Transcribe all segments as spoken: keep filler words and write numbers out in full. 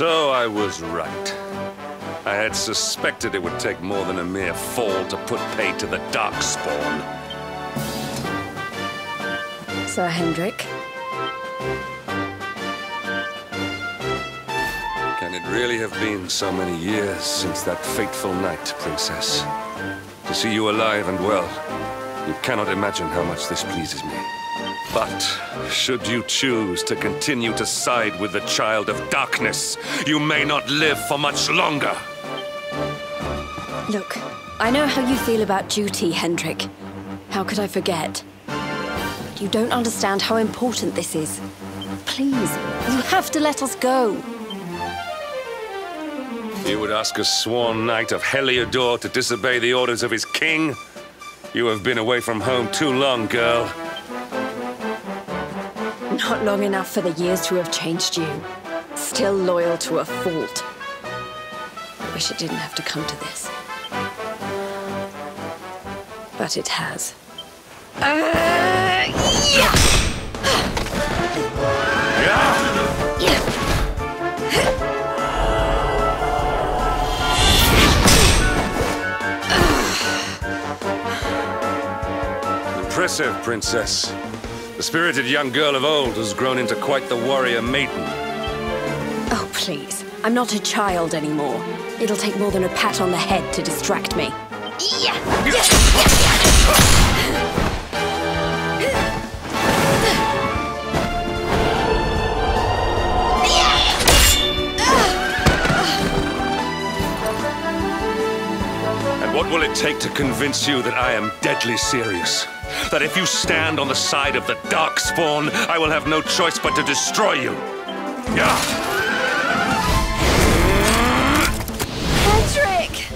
So I was right. I had suspected it would take more than a mere fall to put pay to the Darkspawn. Sir Hendrik. Can it really have been so many years since that fateful night, Princess? To see you alive and well, you cannot imagine how much this pleases me. But should you choose to continue to side with the Child of Darkness, you may not live for much longer. Look, I know how you feel about duty, Hendrik. How could I forget? But you don't understand how important this is. Please, you have to let us go. You would ask a sworn knight of Heliodor to disobey the orders of his king? You have been away from home too long, girl. Not long enough for the years to have changed you. Still loyal to a fault. I wish it didn't have to come to this. But it has. Uh, yeah! Yeah! Yeah! Impressive, Princess. The spirited young girl of old has grown into quite the warrior maiden. Oh, please. I'm not a child anymore. It'll take more than a pat on the head to distract me. Yeah. Yeah. Yeah. What will it take to convince you that I am deadly serious? That if you stand on the side of the Darkspawn, I will have no choice but to destroy you! Yeah. Hendrik!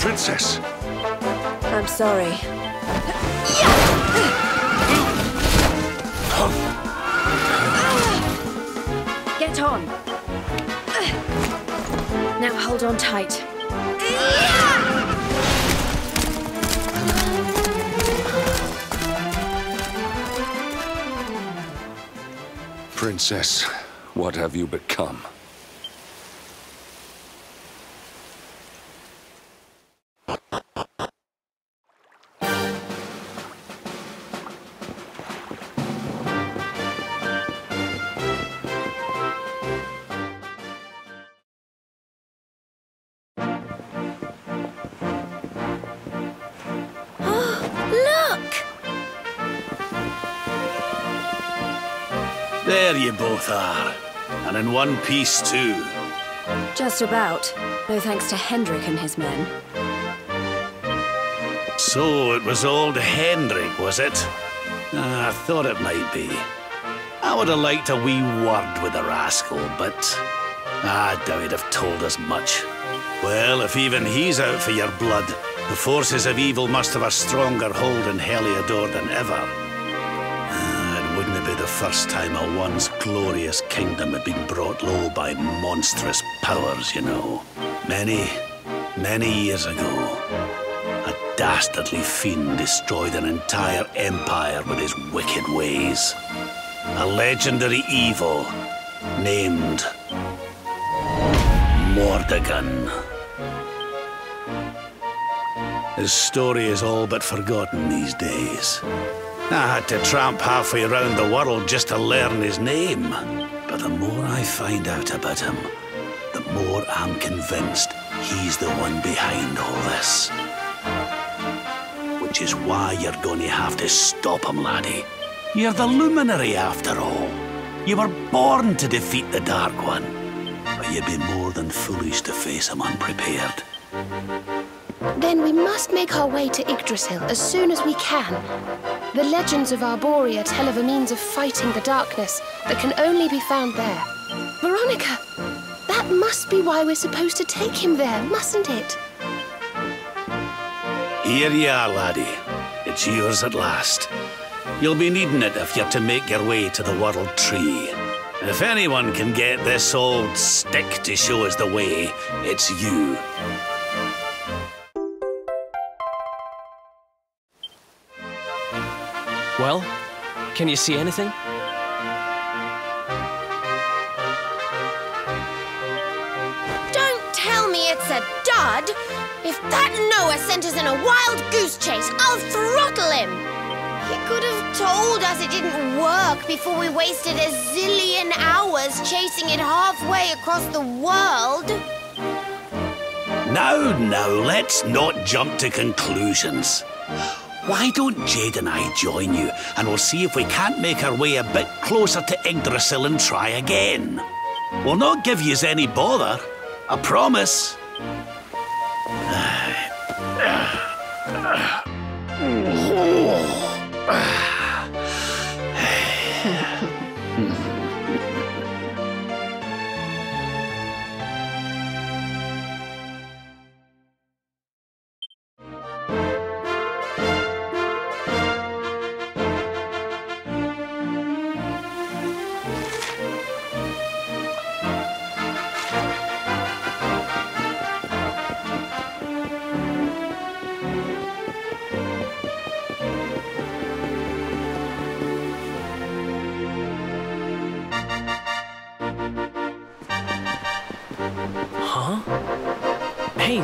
Princess! I'm sorry. Get on! Now hold on tight. Princess, what have you become? There you both are, and in one piece too. Just about, no thanks to Hendrik and his men. So it was old Hendrik, was it? Uh, I thought it might be. I would have liked a wee word with the rascal, but I doubt he'd have told us much. Well, if even he's out for your blood, the forces of evil must have a stronger hold in Heliodor than ever. The first time a once glorious kingdom had been brought low by monstrous powers, you know. Many, many years ago, a dastardly fiend destroyed an entire empire with his wicked ways. A legendary evil named Mordegon. His story is all but forgotten these days. I had to tramp halfway around the world just to learn his name. But the more I find out about him, the more I'm convinced he's the one behind all this. Which is why you're going to have to stop him, laddie. You're the Luminary, after all. You were born to defeat the Dark One. But you'd be more than foolish to face him unprepared. Then we must make our way to Yggdrasil as soon as we can. The legends of Arboria tell of a means of fighting the darkness that can only be found there. Veronica, that must be why we're supposed to take him there, mustn't it? Here you are, laddie. It's yours at last. You'll be needing it if you're to make your way to the World Tree. If anyone can get this old stick to show us the way, it's you. Well, can you see anything? tell me it's a dud, if that Noah sent us in a wild goose chase, I'll throttle him. He could have told us it didn't work before we wasted a zillion hours chasing it halfway across the world. Now, now, let's not jump to conclusions. Why don't Jade and I join you, and we'll see if we can't make our way a bit closer to Yggdrasil and try again. We'll not give yous any bother, I promise.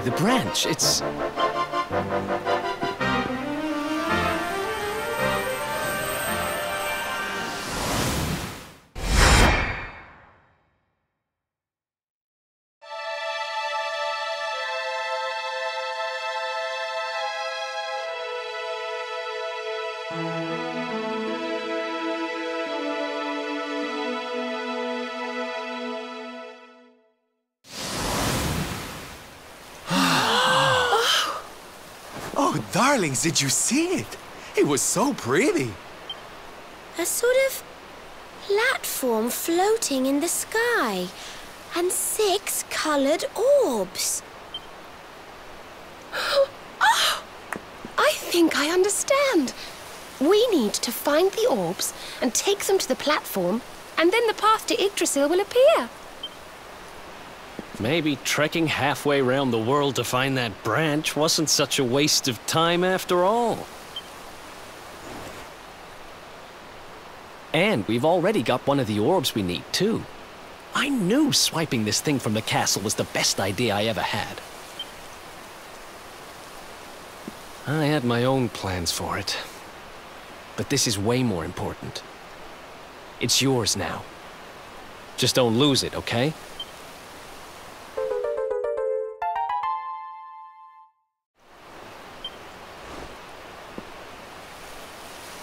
The branch, it's... Darlings, did you see it? It was so pretty. A sort of platform floating in the sky, and six coloured orbs. Oh! I think I understand. We need to find the orbs and take them to the platform, and then the path to Yggdrasil will appear. Maybe trekking halfway around the world to find that branch wasn't such a waste of time after all. And we've already got one of the orbs we need, too. I knew swiping this thing from the castle was the best idea I ever had. I had my own plans for it. But this is way more important. It's yours now. Just don't lose it, okay?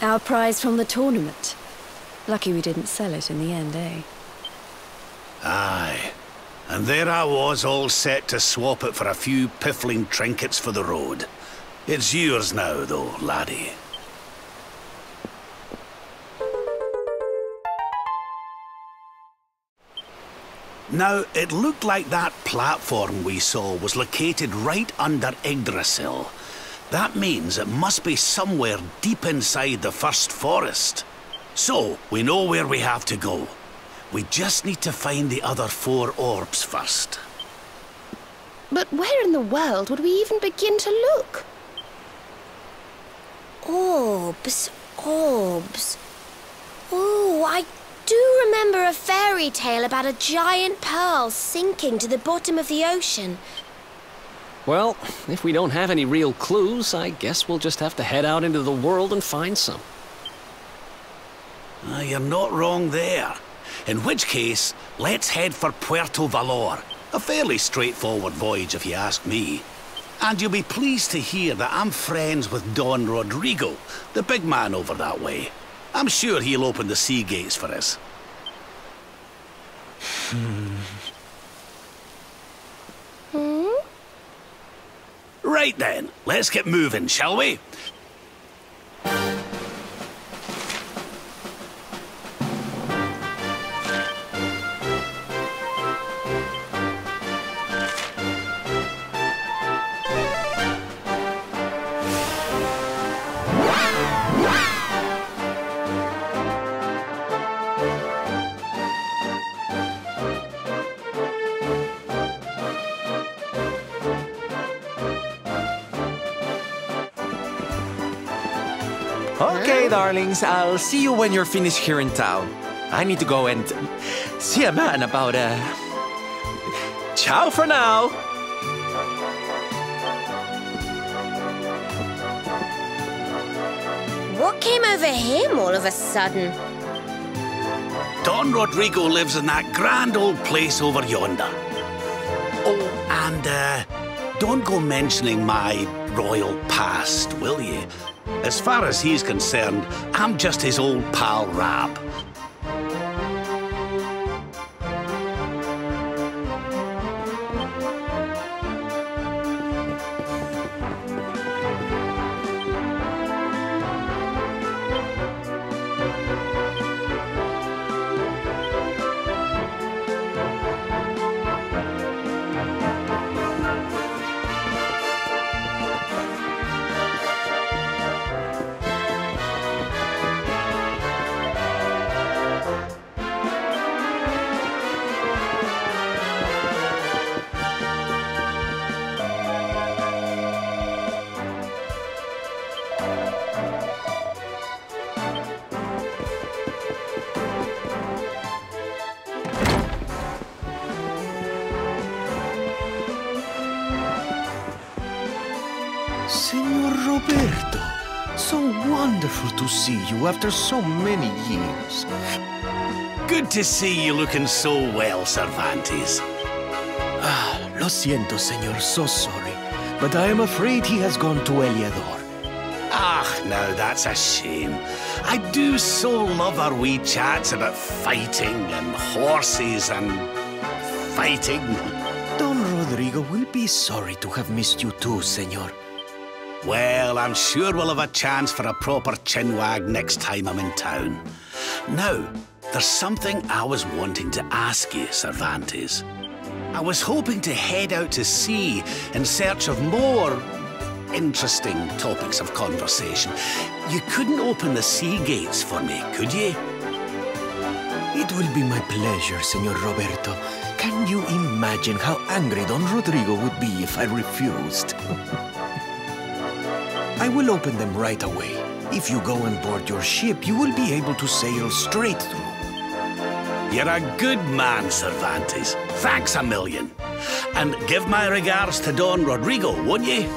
Our prize from the tournament. Lucky we didn't sell it in the end, eh? Aye. And there I was, all set to swap it for a few piffling trinkets for the road. It's yours now, though, laddie. Now, it looked like that platform we saw was located right under Yggdrasil. That means it must be somewhere deep inside the first forest. So, we know where we have to go. We just need to find the other four orbs first. But where in the world would we even begin to look? Orbs, orbs. Oh, I do remember a fairy tale about a giant pearl sinking to the bottom of the ocean. Well, if we don't have any real clues, I guess we'll just have to head out into the world and find some. Uh, you're not wrong there. In which case, let's head for Puerto Valor. A fairly straightforward voyage, if you ask me. And you'll be pleased to hear that I'm friends with Don Rodrigo, the big man over that way. I'm sure he'll open the sea gates for us. Hmm... Hmm? Right then, let's get moving, shall we? Darlings, I'll see you when you're finished here in town. I need to go and see a man about a... Uh, Ciao for now! What came over him all of a sudden? Don Rodrigo lives in that grand old place over yonder. Oh, and, uh, don't go mentioning my royal past, will you? As far as he's concerned, I'm just his old pal Rab. Signor Roberto, so wonderful to see you after so many years. Good to see you looking so well, Cervantes. Ah, lo siento, senor, so sorry. But I am afraid he has gone to Heliodor. Ah, now that's a shame. I do so love our wee chats about fighting and horses and fighting. Don Rodrigo will be sorry to have missed you too, senor. Well, I'm sure we'll have a chance for a proper chinwag next time I'm in town. Now, there's something I was wanting to ask you, Cervantes. I was hoping to head out to sea in search of more interesting topics of conversation. You couldn't open the sea gates for me, could you? It will be my pleasure, Senor Roberto. Can you imagine how angry Don Rodrigo would be if I refused? I will open them right away. If you go and board your ship, you will be able to sail straight through. You're a good man, Cervantes. Thanks a million. And give my regards to Don Rodrigo, won't you?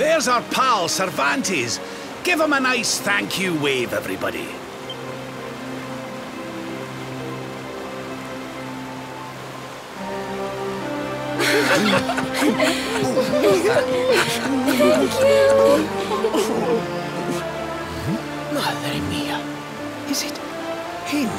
There's our pal, Cervantes. Give him a nice thank you wave, everybody. Madre mía. Is it him?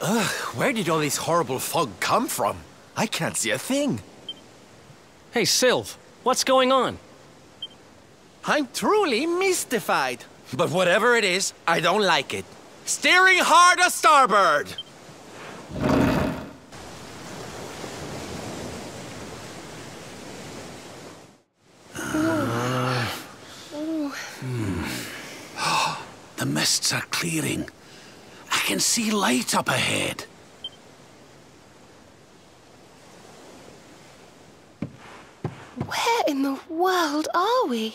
Ugh, where did all this horrible fog come from? I can't see a thing. Hey, Sylv, what's going on? I'm truly mystified. But whatever it is, I don't like it. Steering hard to starboard! Uh, hmm. The mists are clearing. I can see light up ahead. Where in the world are we?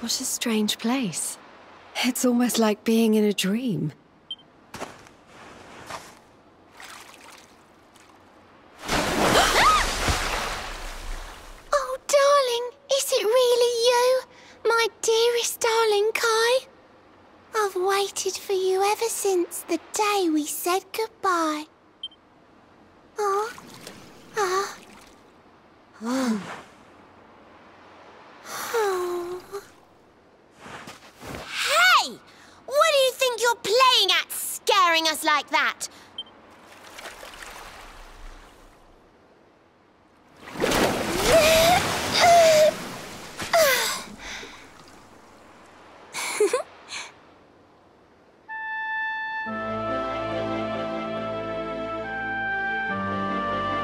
What a strange place. It's almost like being in a dream. Oh, darling, is it really you? My dearest darling Kai? I've waited for you ever since the day we said goodbye. Oh, ah. Oh. Oh. Hey! What do you think you're playing at, scaring us like that?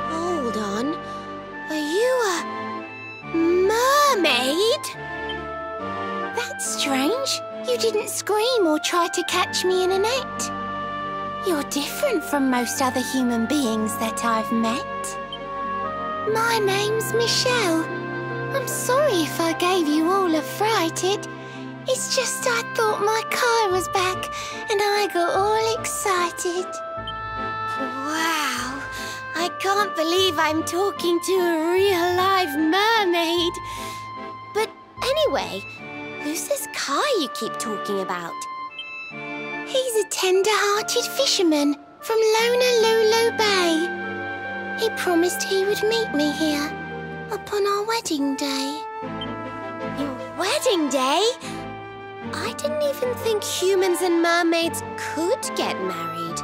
Hold on. Are you a mermaid? That's strange. You didn't scream or try to catch me in a net. You're different from most other human beings that I've met. My name's Michelle. I'm sorry if I gave you all a fright. It's just I thought my car was back and I got all excited. Wow, I can't believe I'm talking to a real live mermaid. But anyway, who's this Kai you keep talking about? He's a tender-hearted fisherman from Lonalulu Bay. He promised he would meet me here upon our wedding day. Your wedding day? I didn't even think humans and mermaids could get married.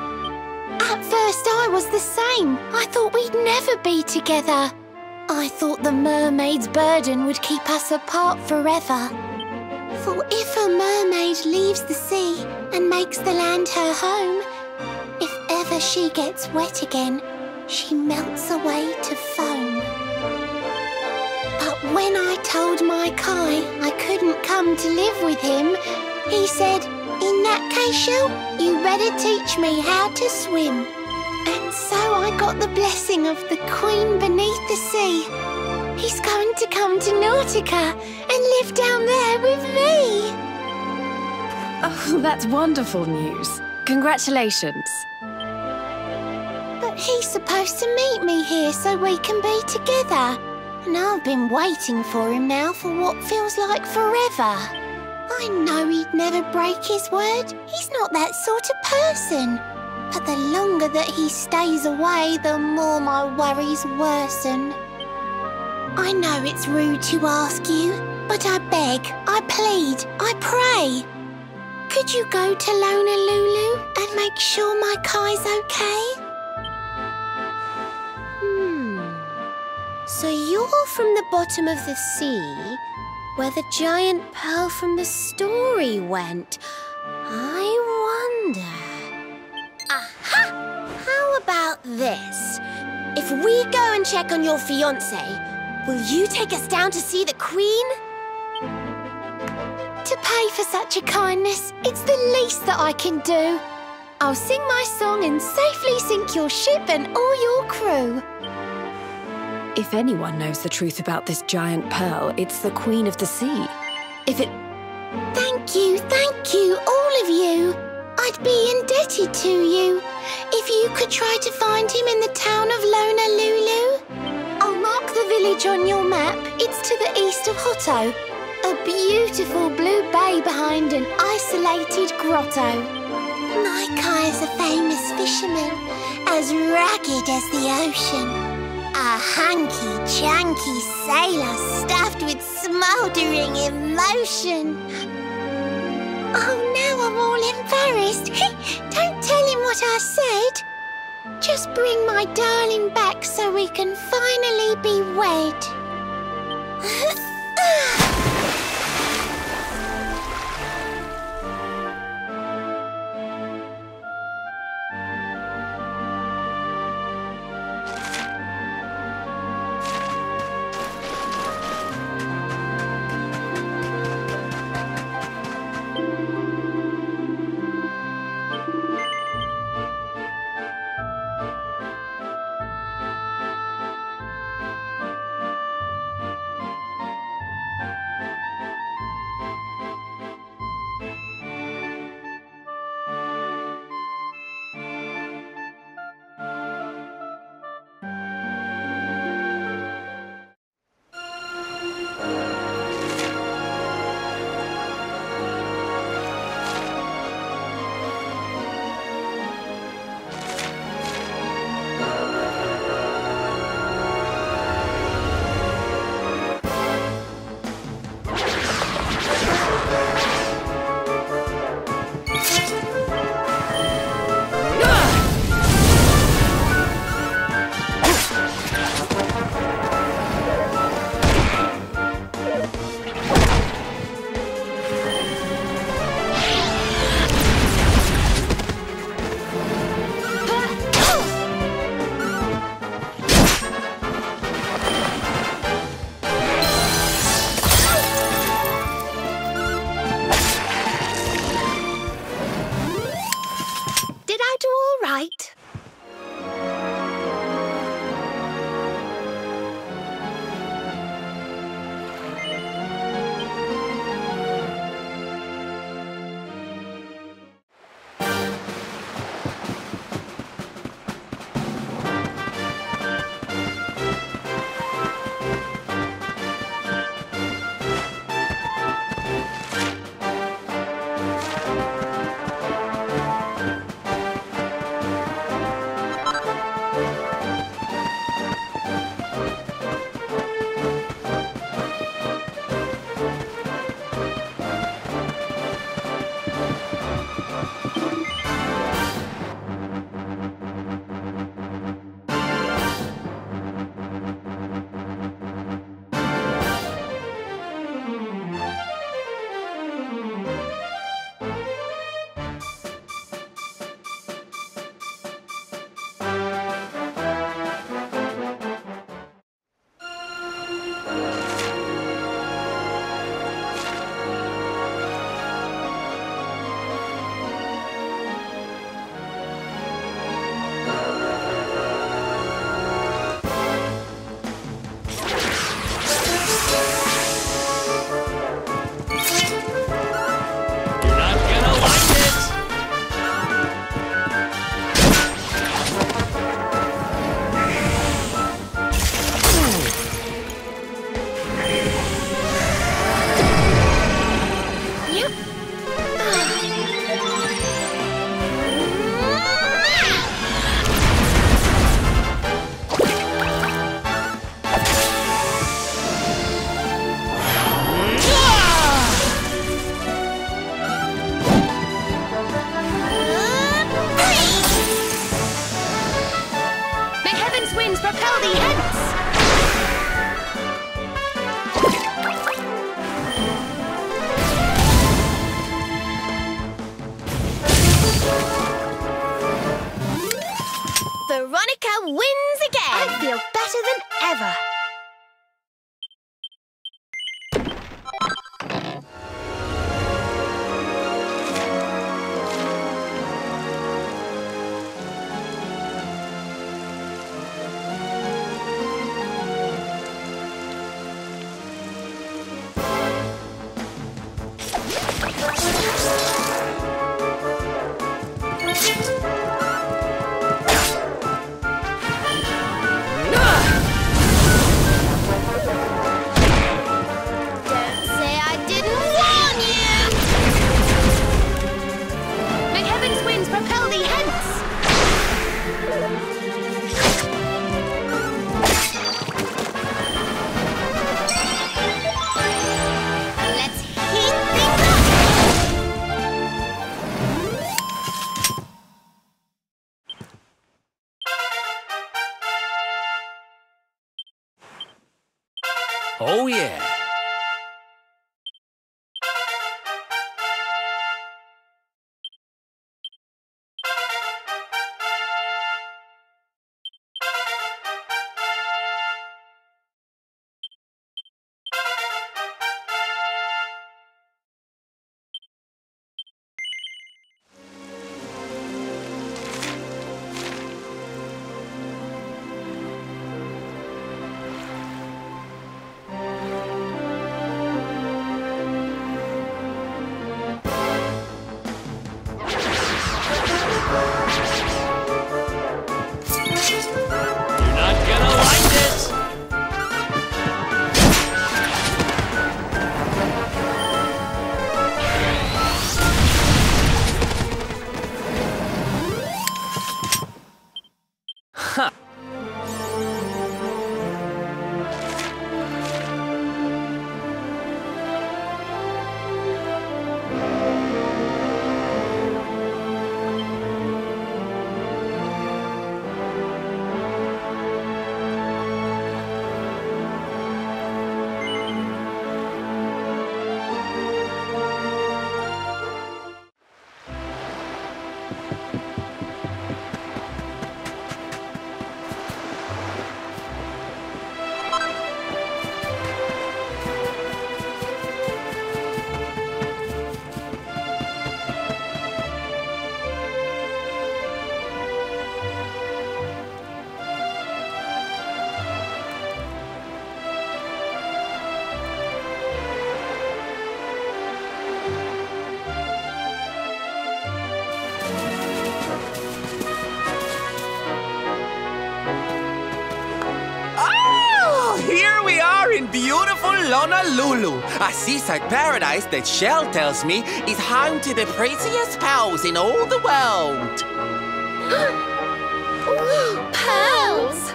At first I was the same. I thought we'd never be together. I thought the mermaid's burden would keep us apart forever. For if a mermaid leaves the sea and makes the land her home, if ever she gets wet again, she melts away to foam. But when I told my Kai I couldn't come to live with him, he said, "In that case, Shell, you better teach me how to swim." And so I got the blessing of the Queen beneath the sea. He's going to come to Nautica and live down there with me. Oh, that's wonderful news. Congratulations. But he's supposed to meet me here so we can be together. And I've been waiting for him now for what feels like forever. I know he'd never break his word. He's not that sort of person. But the longer that he stays away, the more my worries worsen. I know it's rude to ask you, but I beg, I plead, I pray. Could you go to Lonalulu and make sure my Kai's okay? Hmm. So you're from the bottom of the sea, where the giant pearl from the story went. I wonder... Aha! How about this? If we go and check on your fiancé, will you take us down to see the Queen? To pay for such a kindness, it's the least that I can do. I'll sing my song and safely sink your ship and all your crew. If anyone knows the truth about this giant pearl, it's the Queen of the Sea. If it... Thank you, thank you, all of you. I'd be indebted to you if you could try to find him in the town of Lonalulu. I'll mark the village on your map. It's to the east of Hotto, a beautiful blue bay behind an isolated grotto. My Kai is a famous fisherman, as ragged as the ocean. A hanky-janky sailor stuffed with smouldering emotion. Oh, now I'm all embarrassed. Don't tell him what I said. Just bring my darling back so we can finally be wed. repel the ants! Veronica wins again! I feel better than ever. Oh, yeah. Honolulu, a seaside paradise that Shell tells me is home to the prettiest pearls in all the world. Ooh, pearls!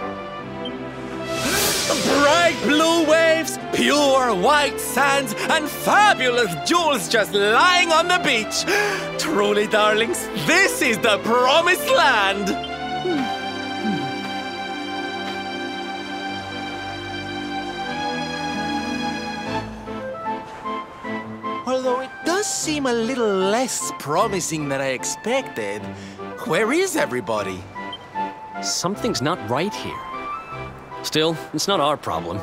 Bright blue waves, pure white sands, and fabulous jewels just lying on the beach. Truly, darlings, this is the promised land. Seem a little less promising than I expected. Where is everybody? Something's not right here. Still, it's not our problem.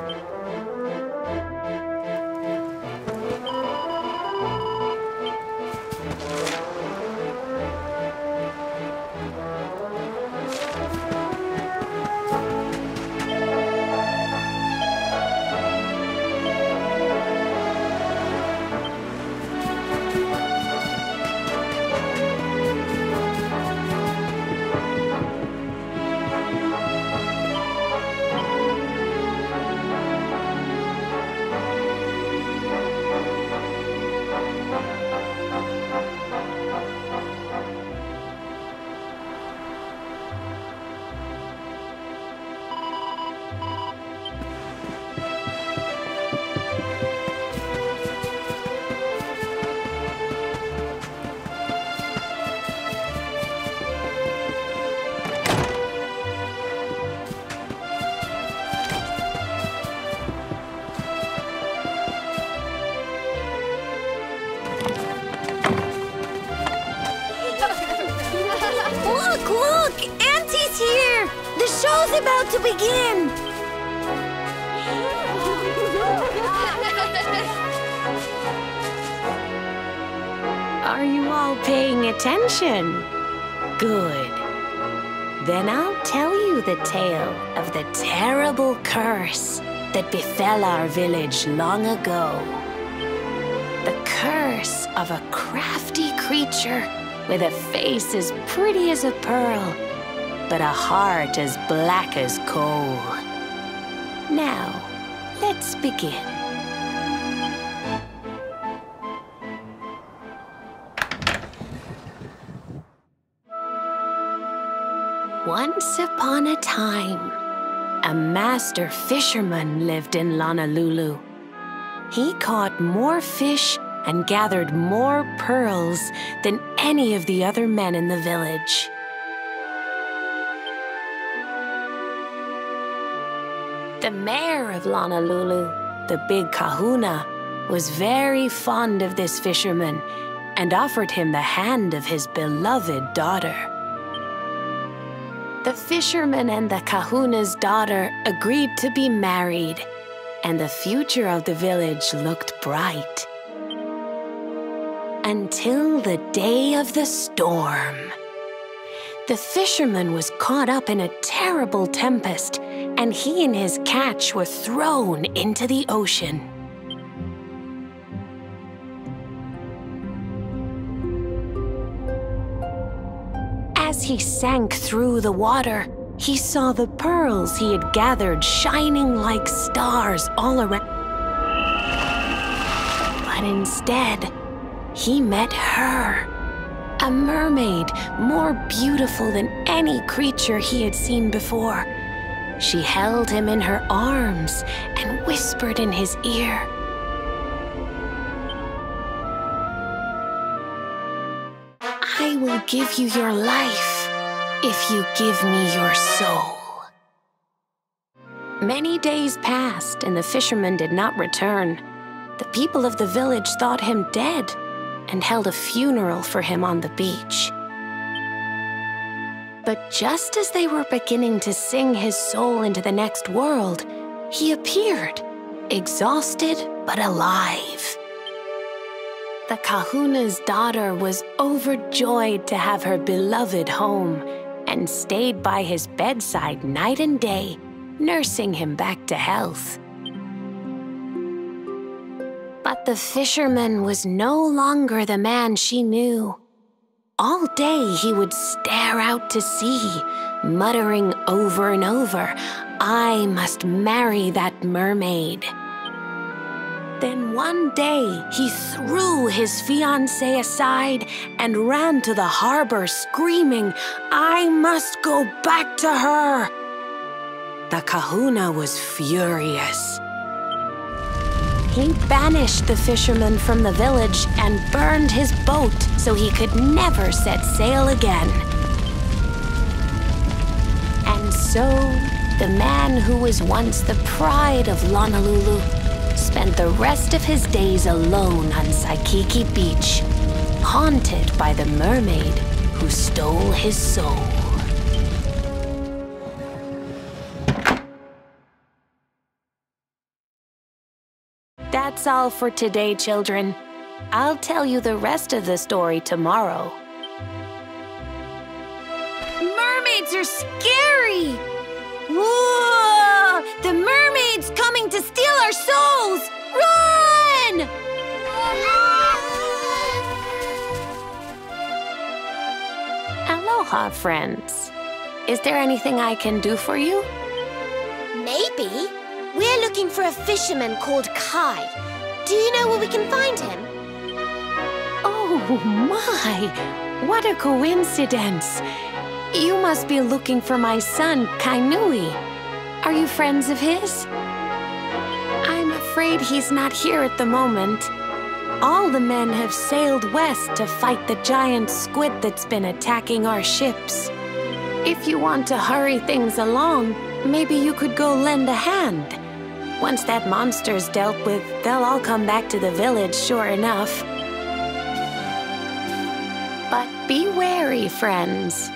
It's about to begin! Are you all paying attention? Good. Then I'll tell you the tale of the terrible curse that befell our village long ago. The curse of a crafty creature with a face as pretty as a pearl, but a heart as black as coal. Now, let's begin. Once upon a time, a master fisherman lived in Honolulu. He caught more fish and gathered more pearls than any of the other men in the village. The mayor of Honolulu, the Big Kahuna, was very fond of this fisherman and offered him the hand of his beloved daughter. The fisherman and the Kahuna's daughter agreed to be married, and the future of the village looked bright. Until the day of the storm. The fisherman was caught up in a terrible tempest, and he and his catch were thrown into the ocean. As he sank through the water, he saw the pearls he had gathered shining like stars all around. But instead, he met her, a mermaid more beautiful than any creature he had seen before. She held him in her arms and whispered in his ear. I will give you your life if you give me your soul. Many days passed and the fisherman did not return. The people of the village thought him dead and held a funeral for him on the beach. But just as they were beginning to sing his soul into the next world, he appeared, exhausted but alive. The Kahuna's daughter was overjoyed to have her beloved home and stayed by his bedside night and day, nursing him back to health. But the fisherman was no longer the man she knew. All day he would stare out to sea, muttering over and over, I must marry that mermaid. Then one day he threw his fiancée aside and ran to the harbor screaming, I must go back to her. The Kahuna was furious. He banished the fisherman from the village and burned his boat so he could never set sail again. And so, the man who was once the pride of Lonalulu spent the rest of his days alone on Saikiki Beach, haunted by the mermaid who stole his soul. That's all for today, children. I'll tell you the rest of the story tomorrow. Mermaids are scary! Whoa! The mermaid's coming to steal our souls! Run! Aloha, friends. Is there anything I can do for you? Maybe. We're looking for a fisherman called Kai. Do you know where we can find him? Oh my! What a coincidence! You must be looking for my son, Kainui. Are you friends of his? I'm afraid he's not here at the moment. All the men have sailed west to fight the giant squid that's been attacking our ships. If you want to hurry things along, maybe you could go lend a hand. Once that monster's dealt with, they'll all come back to the village, sure enough. But be wary, friends.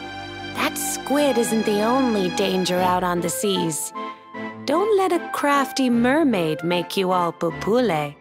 That squid squid isn't the only danger out on the seas. Don't let a crafty mermaid make you all pupule.